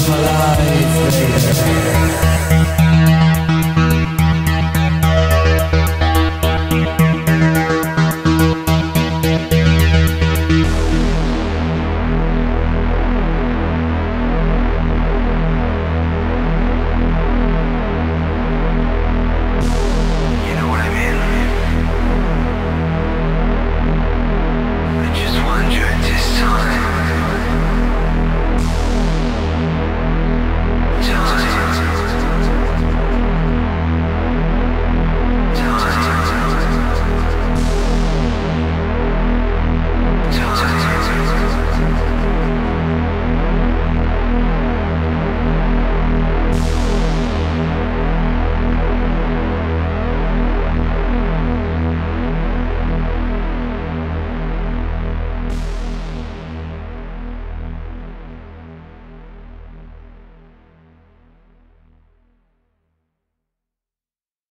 Come alive, baby.